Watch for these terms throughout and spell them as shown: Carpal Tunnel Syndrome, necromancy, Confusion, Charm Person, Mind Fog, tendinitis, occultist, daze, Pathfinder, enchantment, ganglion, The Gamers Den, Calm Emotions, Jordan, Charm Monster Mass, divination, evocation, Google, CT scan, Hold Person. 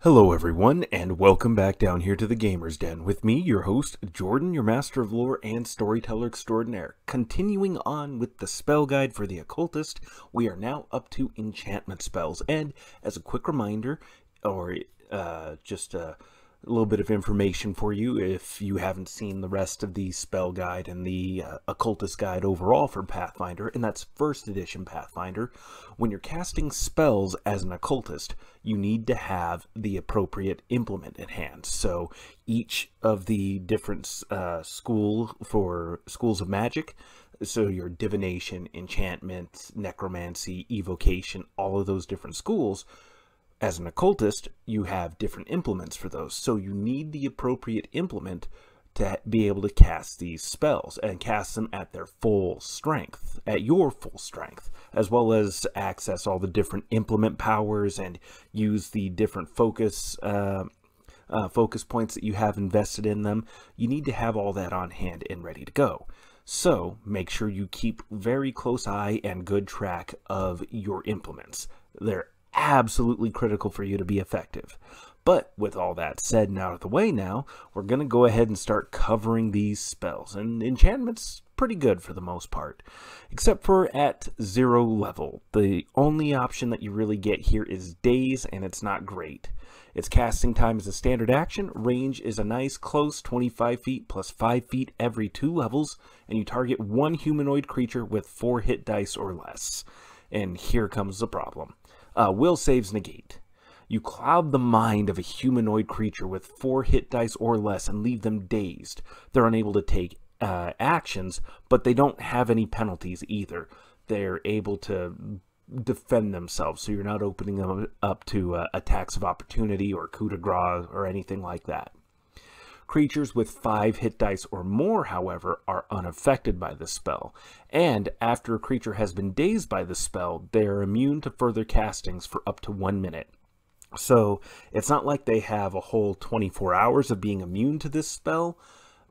Hello everyone, and welcome back down here to the Gamers Den with me, your host, Jordan, your master of lore and storyteller extraordinaire. Continuing on with the spell guide for the occultist, we are now up to enchantment spells, and as a quick reminder, or just a little bit of information for you if you haven't seen the rest of the spell guide and the occultist guide overall for Pathfinder, and that's first edition Pathfinder. When you're casting spells as an occultist, you need to have the appropriate implement at hand. So each of the different schools of magic, so your divination, enchantment, necromancy, evocation, all of those different schools, as an occultist, you have different implements for those, so you need the appropriate implement to be able to cast these spells and cast them at their full strength, at your full strength, as well as access all the different implement powers and use the different focus points that you have invested in them. You need to have all that on hand and ready to go. So make sure you keep very close eye and good track of your implements. They're absolutely critical for you to be effective. But with all that said and out of the way, now we're going to go ahead and start covering these spells, and enchantment's pretty good for the most part, except for at 0 level. The only option that you really get here is daze, and it's not great. Its casting time is a standard action, range is a nice close 25 feet plus 5 feet every 2 levels, and you target one humanoid creature with 4 hit dice or less. And here comes the problem. Will saves negate. You cloud the mind of a humanoid creature with 4 hit dice or less and leave them dazed. They're unable to take actions, but they don't have any penalties either. They're able to defend themselves, so you're not opening them up to attacks of opportunity or coup de grace or anything like that. Creatures with 5 hit dice or more, however, are unaffected by this spell, and after a creature has been dazed by the spell, they are immune to further castings for up to 1 minute. So it's not like they have a whole 24 hours of being immune to this spell,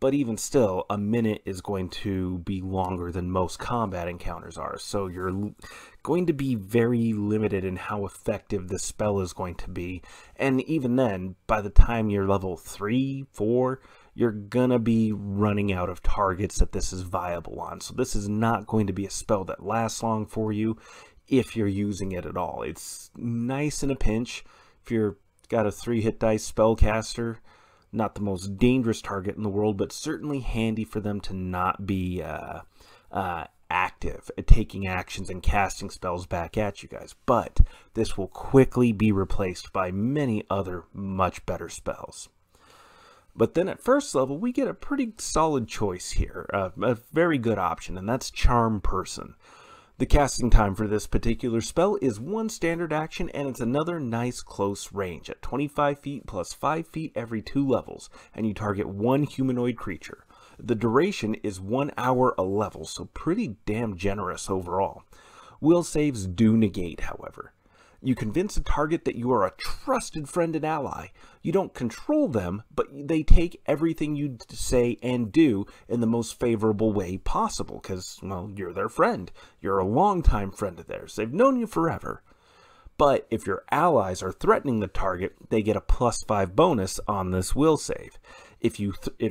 but even still, a minute is going to be longer than most combat encounters are, so you're going to be very limited in how effective this spell is going to be. And even then, by the time you're level 3, 4, you're going to be running out of targets that this is viable on. So this is not going to be a spell that lasts long for you if you're using it at all. It's nice in a pinch if you've got a 3 hit dice spellcaster. Not the most dangerous target in the world, but certainly handy for them to not be active at taking actions and casting spells back at you guys. But this will quickly be replaced by many other much better spells. But then at first level, we get a pretty solid choice here, a very good option, and that's Charm Person. The casting time for this particular spell is 1 standard action, and it's another nice close range at 25 feet plus 5 feet every 2 levels, and you target one humanoid creature. The duration is 1 hour a level, so pretty damn generous overall. Will saves do negate, however. You convince a target that you are a trusted friend and ally. You don't control them, but they take everything you say and do in the most favorable way possible, because, well, you're their friend. You're a longtime friend of theirs. They've known you forever. But if your allies are threatening the target, they get a +5 bonus on this will save. If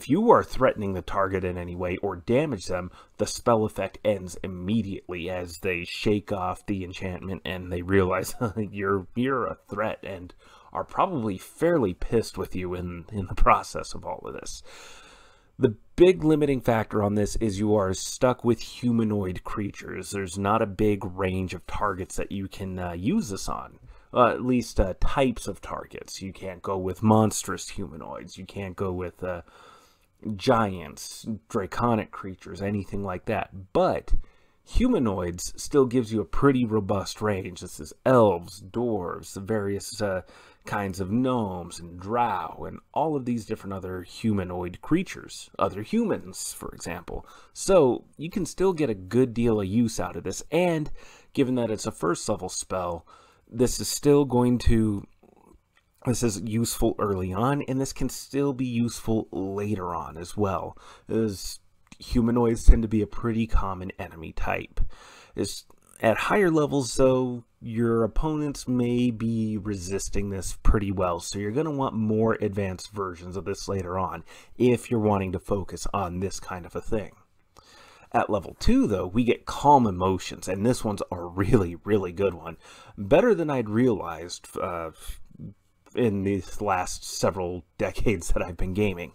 you are threatening the target in any way or damage them, the spell effect ends immediately as they shake off the enchantment and they realize you're a threat and are probably fairly pissed with you in the process of all of this. The big limiting factor on this is you are stuck with humanoid creatures. There's not a big range of targets that you can use this on. At least types of targets. You can't go with monstrous humanoids. You can't go with giants, draconic creatures, anything like that. But humanoids still gives you a pretty robust range. This is elves, dwarves, various kinds of gnomes and drow, and all of these different other humanoid creatures. Other humans, for example. So you can still get a good deal of use out of this. And given that it's a first level spell, this is useful early on, and this can still be useful later on as well, as humanoids tend to be a pretty common enemy type. At higher levels, though, your opponents may be resisting this pretty well, so you're going to want more advanced versions of this later on if you're wanting to focus on this kind of a thing. At level 2, though, we get Calm Emotions, and this one's a really, really good one. Better than I'd realized in these last several decades that I've been gaming.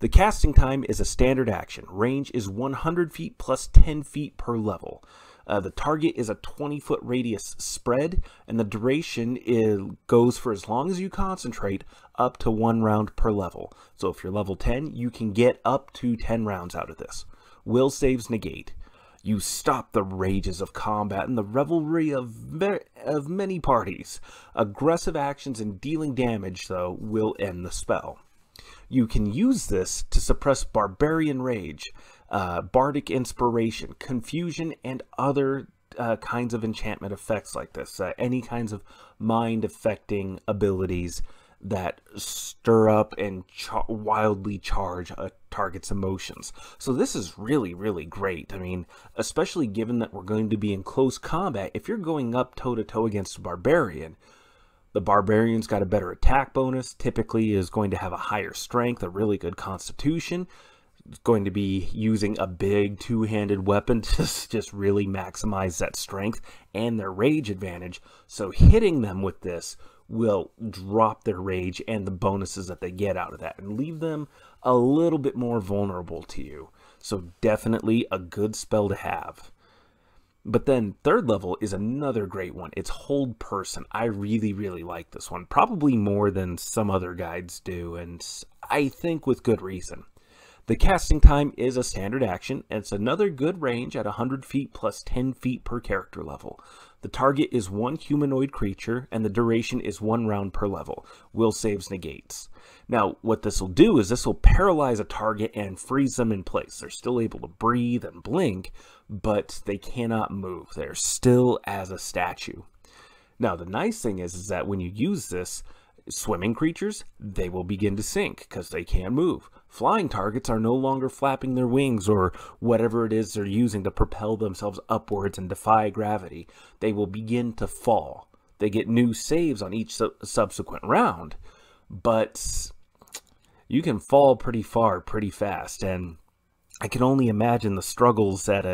The casting time is a standard action. Range is 100 feet plus 10 feet per level. The target is a 20-foot radius spread, and the duration goes for as long as you concentrate, up to 1 round per level. So if you're level 10, you can get up to 10 rounds out of this. Will saves negate. You stop the rages of combat and the revelry of many parties. Aggressive actions and dealing damage, though, will end the spell. You can use this to suppress Barbarian Rage, Bardic Inspiration, Confusion, and other kinds of enchantment effects like this. Any kinds of mind-affecting abilities that stir up and wildly charge a target's emotions. So this is really, really great. I mean, especially given that we're going to be in close combat, if you're going up toe-to-toe against a barbarian, the barbarian's got a better attack bonus, typically is going to have a higher strength, a really good constitution, is going to be using a big two-handed weapon to just really maximize that strength and their rage advantage. So hitting them with this will drop their rage and the bonuses that they get out of that and leave them a little bit more vulnerable to you. So definitely a good spell to have. But then 3rd level is another great one. It's Hold Person. I really, really like this one. Probably more than some other guides do, and I think with good reason. The casting time is a standard action, and it's another good range at 100 feet plus 10 feet per character level. The target is 1 humanoid creature, and the duration is 1 round per level. Will saves negates. Now, what this will do is this will paralyze a target and freeze them in place. They're still able to breathe and blink, but they cannot move. They're still as a statue. Now, the nice thing is that when you use this, swimming creatures, they will begin to sink because they can't move. Flying targets are no longer flapping their wings or whatever it is they're using to propel themselves upwards and defy gravity. They will begin to fall. They get new saves on each subsequent round, but you can fall pretty far pretty fast, and I can only imagine the struggles that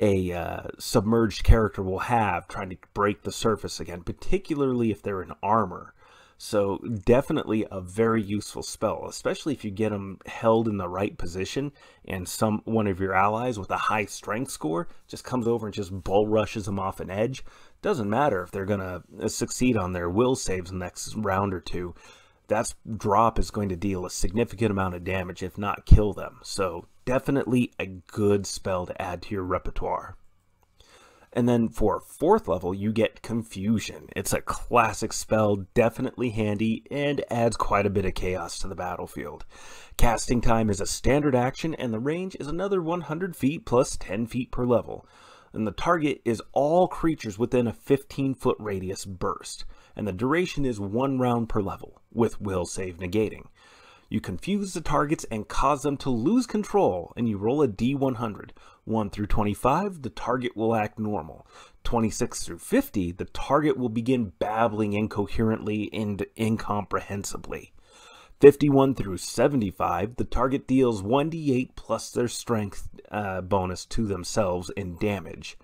a submerged character will have trying to break the surface again, particularly if they're in armor. So definitely a very useful spell, especially if you get them held in the right position and one of your allies with a high strength score just comes over and just bull rushes them off an edge. Doesn't matter if they're going to succeed on their will saves the next round or two. That drop is going to deal a significant amount of damage, if not kill them. So definitely a good spell to add to your repertoire. And then for 4th level, you get Confusion. It's a classic spell, definitely handy, and adds quite a bit of chaos to the battlefield. Casting time is a standard action, and the range is another 100 feet plus 10 feet per level. And the target is all creatures within a 15-foot radius burst. And the duration is 1 round per level, with will save negating. You confuse the targets and cause them to lose control, and you roll a D100. 1 through 25, the target will act normal. 26 through 50, the target will begin babbling incoherently and incomprehensibly. 51 through 75, the target deals 1d8 plus their strength bonus to themselves in damage.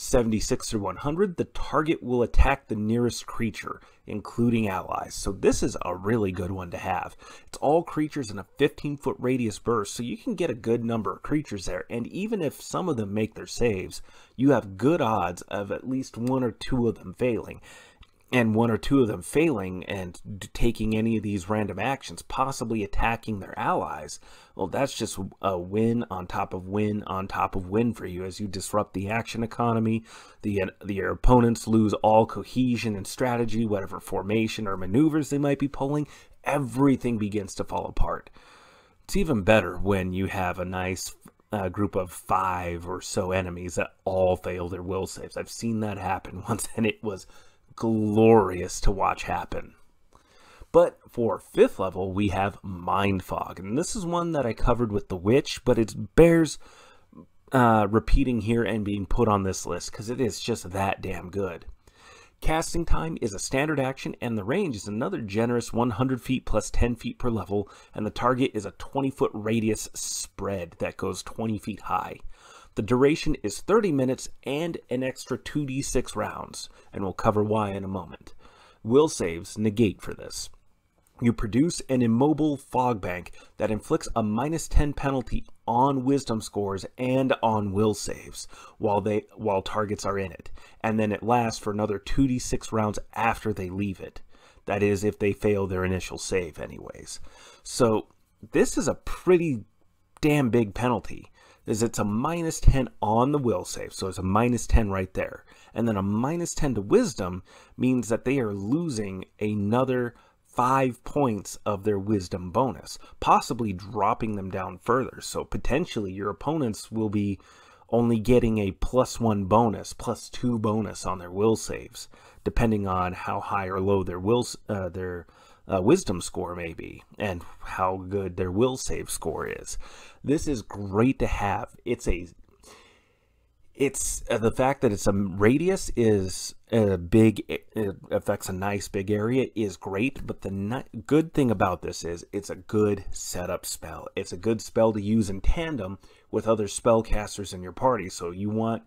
76 through 100, the target will attack the nearest creature, including allies. So this is a really good one to have. It's all creatures in a 15-foot radius burst, so you can get a good number of creatures there. And even if some of them make their saves, you have good odds of at least 1 or 2 of them failing. And 1 or 2 of them failing and taking any of these random actions, possibly attacking their allies, well, that's just a win on top of win on top of win for you as you disrupt the action economy. Your opponents lose all cohesion and strategy, whatever formation or maneuvers they might be pulling. Everything begins to fall apart. It's even better when you have a nice group of 5 or so enemies that all fail their will saves. I've seen that happen once, and it was glorious to watch happen. But for 5th level, we have Mind Fog, and this is one that I covered with the witch, but it bears repeating here and being put on this list because it is just that damn good. Casting time is a standard action, and the range is another generous 100 feet plus 10 feet per level, and the target is a 20-foot radius spread that goes 20 feet high. The duration is 30 minutes and an extra 2d6 rounds, and we'll cover why in a moment. Will saves negate for this. You produce an immobile fog bank that inflicts a minus 10 penalty on wisdom scores and on will saves while targets are in it, and then it lasts for another 2d6 rounds after they leave it. That is, if they fail their initial save anyways. So this is a pretty damn big penalty. It's a minus 10 on the will save, so it's a minus 10 right there. And then a minus 10 to wisdom means that they are losing another 5 points of their wisdom bonus, possibly dropping them down further. So potentially your opponents will be only getting a +1 bonus, +2 bonus on their will saves, depending on how high or low their wisdom score may be and how good their will save score is. This is great to have. The fact that it's a radius is big, it affects a nice big area, is great, but the good thing about this is it's a good setup spell. It's a good spell to use in tandem with other spellcasters in your party. So you want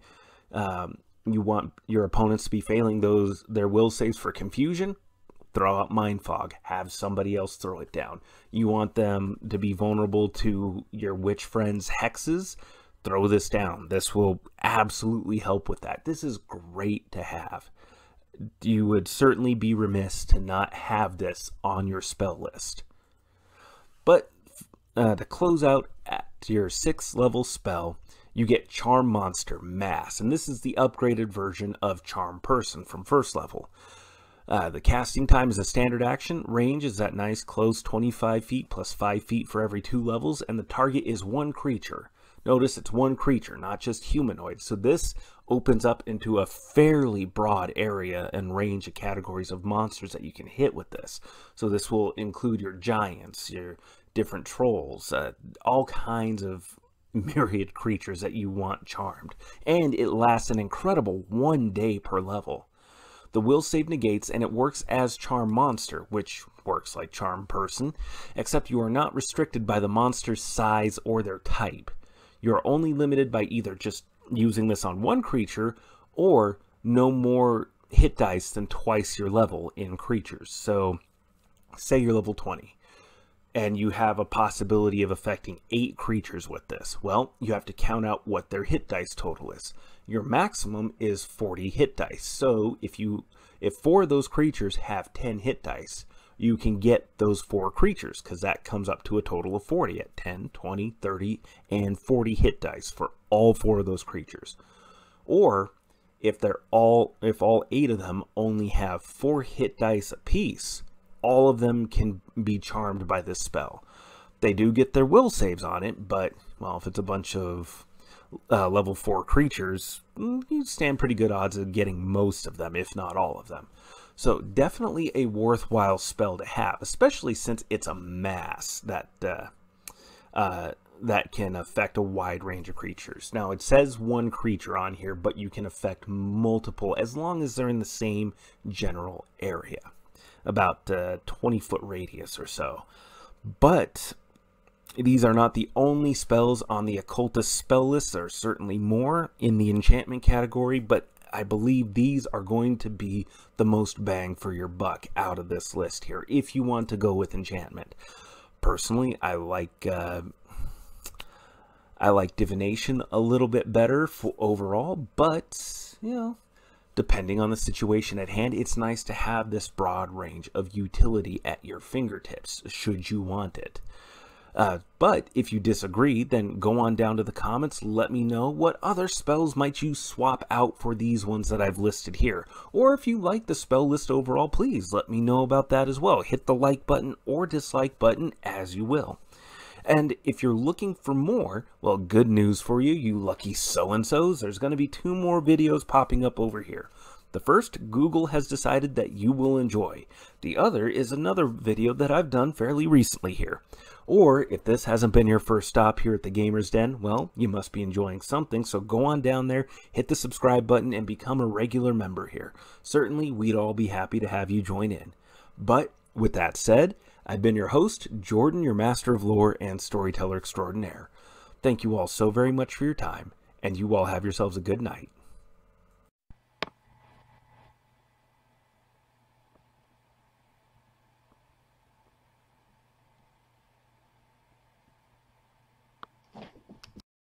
your opponents to be failing their will saves for confusion. Throw out Mind Fog. Have somebody else throw it down. You want them to be vulnerable to your witch friend's hexes. Throw this down. This will absolutely help with that. This is great to have. You would certainly be remiss to not have this on your spell list. But to close out at your 6th level spell, you get Charm Monster Mass. And this is the upgraded version of Charm Person from 1st level. The casting time is a standard action, range is that nice close 25 feet plus 5 feet for every 2 levels, and the target is one creature. Notice it's one creature, not just humanoid. So this opens up into a fairly broad area and range of categories of monsters that you can hit with this. So this will include your giants, your different trolls, all kinds of myriad creatures that you want charmed. And it lasts an incredible 1 day per level. The will save negates, and it works as Charm Monster, which works like Charm Person, except you are not restricted by the monster's size or their type. You're only limited by either just using this on one creature or no more hit dice than twice your level in creatures. So say you're level 20 and you have a possibility of affecting 8 creatures with this. Well, you have to count out what their hit dice total is. Your maximum is 40 hit dice. So if 4 of those creatures have 10 hit dice, you can get those 4 creatures, because that comes up to a total of 40 at 10, 20, 30, and 40 hit dice for all 4 of those creatures. Or if all 8 of them only have 4 hit dice apiece, all of them can be charmed by this spell. They do get their will saves on it, but well, if it's a bunch of level 4 creatures, you stand pretty good odds of getting most of them, if not all of them. So definitely a worthwhile spell to have, especially since it's a mass that can affect a wide range of creatures. Now it says one creature on here, but you can affect multiple as long as they're in the same general area, about 20-foot radius or so. But these are not the only spells on the occultist spell list. There are certainly more in the enchantment category, but I believe these are going to be the most bang for your buck out of this list here, if you want to go with enchantment. Personally, I like divination a little bit better for overall, but you know, depending on the situation at hand, it's nice to have this broad range of utility at your fingertips should you want it. But if you disagree, then go on down to the comments. Let me know what other spells might you swap out for these ones that I've listed here. Or if you like the spell list overall, please let me know about that as well. Hit the like button or dislike button as you will. And if you're looking for more, well, good news for you, you lucky so-and-sos. There's going to be 2 more videos popping up over here. The first, Google has decided that you will enjoy. The other is another video that I've done fairly recently here. Or if this hasn't been your first stop here at the Gamers Den, well, you must be enjoying something, so go on down there, hit the subscribe button, and become a regular member here. Certainly, we'd all be happy to have you join in. But with that said, I've been your host, Jordan, your master of lore and storyteller extraordinaire. Thank you all so very much for your time, and you all have yourselves a good night.